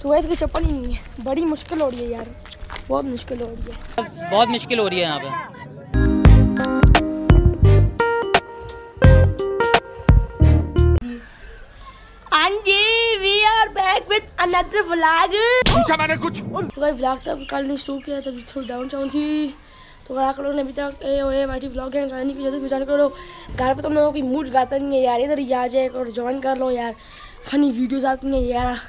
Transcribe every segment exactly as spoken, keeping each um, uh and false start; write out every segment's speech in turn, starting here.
सुबह की चप्पल ही नहीं है। बड़ी मुश्किल हो रही है यार, बहुत मुश्किल हो रही है, बहुत मुश्किल हो रही है यहाँ पे। We are back with another vlog. पूछा मैंने कुछ भाई, व्लॉग तब कल नहीं शुरू किया, तभी थोड़ी डाउन चाउन थी, तो ग्राहक लोगों ने अभी तक ए ओए माइटी व्लॉग है ज्वाइन की, जल्दी विचार करो। घर पे तुम लोगों की मूड गाता नहीं है यार, इधर ही आ जाए और ज्वाइन कर लो यार। फनी वीडियोज आती हैं यार,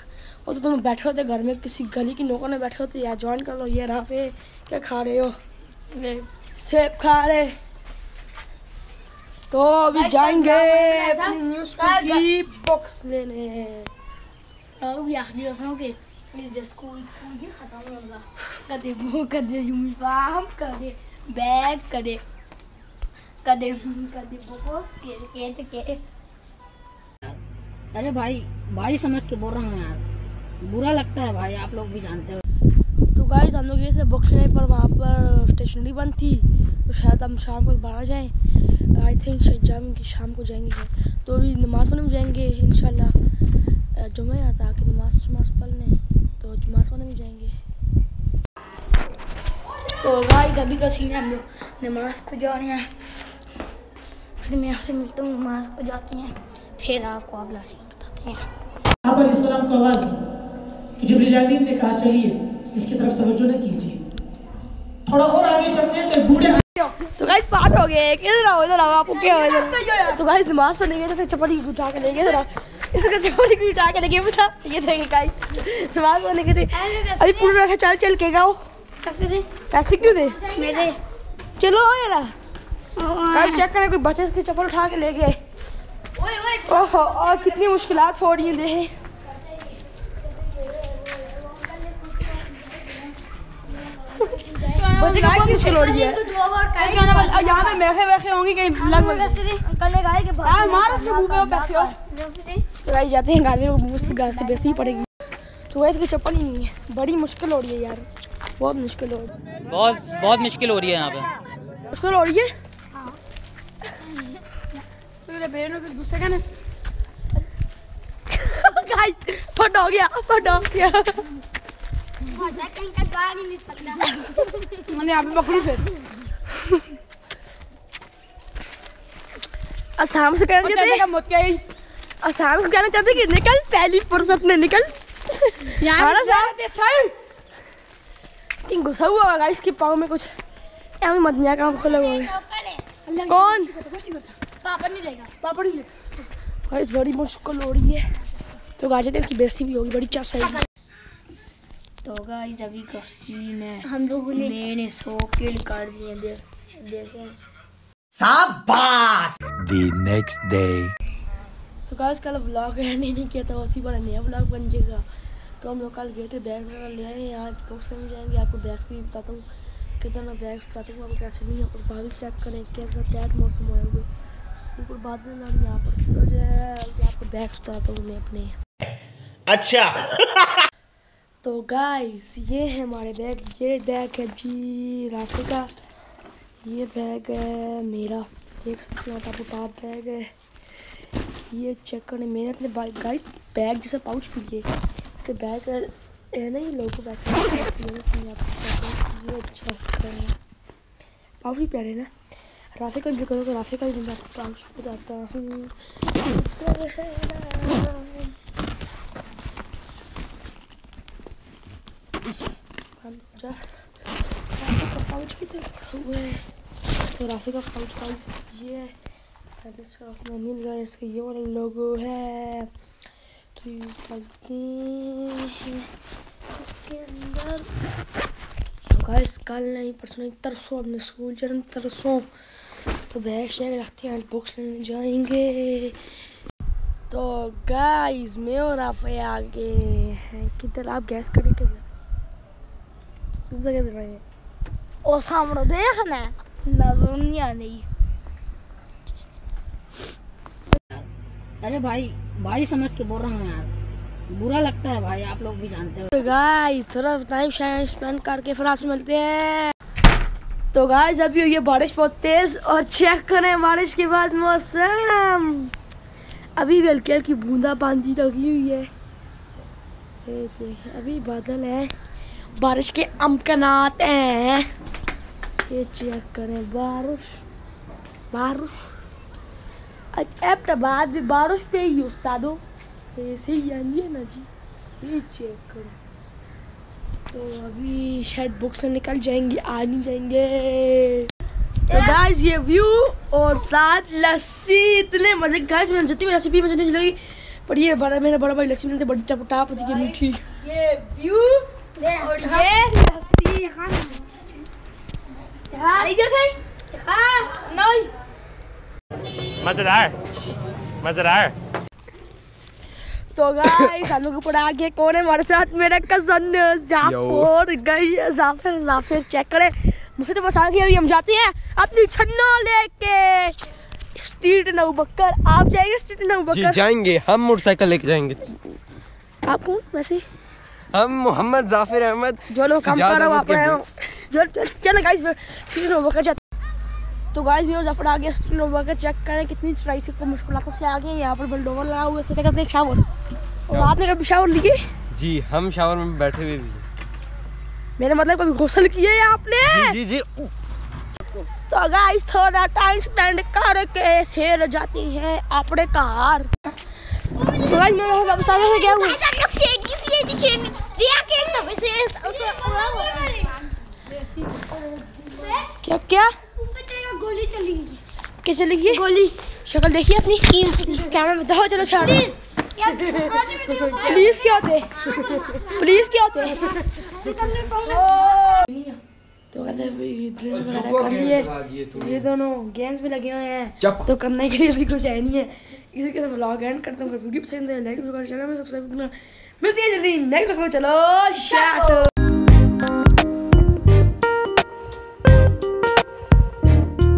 और तो तुम बैठे होते घर में किसी गली की नौकर में बैठे होते यार, ज्वाइन कर लो यार। यहाँ पे क्या खा रहे हो? सेब खा रहे। तो अभी जाएंगे अपनी न्यूज़ की बॉक्स लेने। स्कूल स्कूल भी खत्म होगा, कदे वो कदे यूनिफॉर्म कदे बैग कदे कदे कदे बॉक्स के के। अरे भाई भाई समझ के बोल रहा हूँ यार, बुरा लगता है भाई, आप लोग भी जानते हो। तो गाइस हम लोग ये बॉक्स लेने पर वहाँ पर स्टेशनरी बंद थी, तो शायद हम शाम को बाहर जाएं। आई थिंक शायद जाम की शाम को जाएंगे, तो अभी नमाज़ पढ़ने में जाएंगे इंशाल्लाह। जुम्मे आता कि नमाज नमाज पढ़ने, तो नमाज पढ़ने में जाएंगे। तो गाइस अभी का सीन है, हम लोग नमाज को जा रहे हैं, फिर मैं आपसे मिलता हूँ। नमाज को जाते हैं, फिर आपको अगला सीन बताते हैं। यहाँ पर इस्लाम का आवाज़ जिब्रील अमीन ने कहा, चलिए इसकी तरफ तवज्जो न कीजिए, थोड़ा और आगे चलते हैं। तो बूढ़े तो गाइस पार्ट हो गए, इधर आओ इधर आओ, आपको क्या हो इधर। तो गाइस नमाज पढ़ने गए थे, चपड़ी की उठा के ले गए, इधर इसका चपड़ी की उठा के ले गए, पता ये देंगे गाइस। नमाज पढ़ने गए थे, अभी पूरा रखा चल चल के गाओ। कैसे दे पैसे क्यों दे मेरे? चलो आओ यार, गाइस चेक करें कोई बच्चे की चप्पल उठा के ले गए। ओए ओए ओहो, और कितनी मुश्किलात हो रही हैं। देखें बच्चे बहुत मुश्किल हो रही है। यहाँ पे मैखे वैखे होंगी कहीं लगभग, जाते हैं गाड़ी में वैसे ही पड़ेगी। तो इसकी चप्पल ही नहीं है, बड़ी मुश्किल हो रही है यार, बहुत मुश्किल हो रही है, बहुत बहुत मुश्किल हो रही है। यहाँ पे मुश्किल हो रही है। फट हो गया, फट हो गया। नहीं सकता। मैंने आप बकरी फिर आसाम से कहना चाहते आसाम से कहना चाहते कि निकल पहली फुर्सत में निकल। घुसा हुआ होगा इसके पाँव में कुछ, या मदनिया काम खुला हुआ है। कौन पापा नहीं लेगा, पापा नहीं लेगा। इस बड़ी मुश्किल हो रही है, तो गाजे इसकी बेइज्जती भी होगी बड़ी चास। तो गाइस अभी का सीन है, हम लोगों ने मैंने सौ किल कर दिए। दे, देखें शाबाश। The next day। तो गाइस कल व्लॉग एंड नहीं किया था, उसी पर नया व्लॉग बन जाएगा। तो हम लोग कल गए थे, बैग वगैरह ले आए हैं। आज बॉक्स में जाएंगे, आपको बैग्स भी बताता हूँ कितना, मैं बैग्स बताता हूँ आपको कैसे नहीं है। और बारिश चेक करें कैसा टैट मौसम होगा, ऊपर बादल लड़ रही है, यहाँ पर सूरज है। आपको बैग्स बताता हूँ मैं अपने। अच्छा तो गाइस ये है हमारे बैग, ये बैग है जी राफी का, ये बैग है मेरा, देख सकते हो आप। आपको पाप बैग है, ये चेक करने मैंने अपने गाइस बैग जैसा पाउच भी लिए। तो बैग है ना, ये लोगों को पैसे अच्छा पाउच भी प्यारे ना। राफी का भी करो, राफी का भी मैं आपको पाउच बताता हूँ। पाउच भी तो हुआ है, तो राफी का पाउच गाइस ये है, इसका उसमें नील का इसका ये वाला लोगो है। तो ये चलते हैं इसके अंदर। तो गाइस कल नहीं परसों तरसों अपने स्कूल चल तरसों तो बैग शैग रखते हैं, बॉक्स लेने जाएंगे। तो गाइस मैं और राफी आ गए हैं, किधर आप गैस करें किधर रहे। और सामने देखना नजर नहीं आ रही। अरे भाई भाई समझ के बोल रहा हूँ यार, बुरा लगता है भाई, आप लोग भी जानते हो। तो गाइस थोड़ा टाइम शायद स्पेंड करके फिर आपसे मिलते हैं। तो गाइस अभी ये बारिश बहुत तेज, और चेक करें बारिश के बाद मौसम, अभी भी हल्की हल्की बूंदा बांदी लगी हुई है। अभी बादल है, बारिश के अमकनात हैं। ये चेक करें, बारिश बारिश आज एबटाबाद भी बारिश पे ही उस्तादो ऐसे ही आनी है ना जी। ये चेक करो, तो अभी शायद बुक्स निकल जाएंगी, आ नहीं जाएंगे। तो गाइस ये व्यू और साथ लस्सी, इतने मजे। गाइस मैंने जितनी भी रेसिपी मुझे नहीं लगी, पर ये बड़ा मेरा बड़ा भाई लस्सी मिलते बड़ी चपटाप होती है मीठी। ये व्यू और ये लस्सी खाना यार, इधर से खा नहीं मजेदार मजेदार। तो गाइस हम लोग पड़ा के कौन है हमारे साथ, मेरा cousin Jafar. Guys Jafar Jafar check करें, मुझे तो बस आ गया। अभी हम जाते हैं अपनी छन्ना लेके स्ट्रीट नवबकर। आप जाएंगे स्ट्रीट नवबकर? जी जाएंगे, हम मोटरसाइकिल लेके जाएंगे। आप कौन वैसे? हम मोहम्मद जाफिर अहमद, जो लोग काम कर रहे हो आप हैं। चलो गाइस स्ट्रीट नवबकर जाते। तो गाइस मेरा जाफर आ गया स्ट्रीट नवबकर। चेक करें कितनी ट्राई से मुश्किलों से आ गए। यहाँ पर बल्डोवर लगा हुआ, इससे कहते हैं शावर। और आपने कभी शावर लिए? जी हम शावर में बैठे हुए भी। मेरा मतलब कभी गुस्सा किया है आपने? जी जी, जी। तो गाइस थोड़ा टाइम स्पेंड करके फिर जाती है अपने कार। तो गाइस मैं होगा सामने से क्या हुआ? क्या क्या गोली चली गई? क्या चली गई गोली? शक्ल देखिए अपनी कैमरा में। बताओ चलो छोड़ो, प्लीज क्या होते प्लीज क्या होते। तो ये दोनों गेम्स में लगे हुए हैं, तो करने के लिए भी कुछ है नहीं है। इसी के साथ व्लॉग एंड करता हूँ। वीडियो पसंद है लाइक करना, सब्सक्राइब करना। मिलते हैं जल्दी नेक्स्ट। चलो शाट।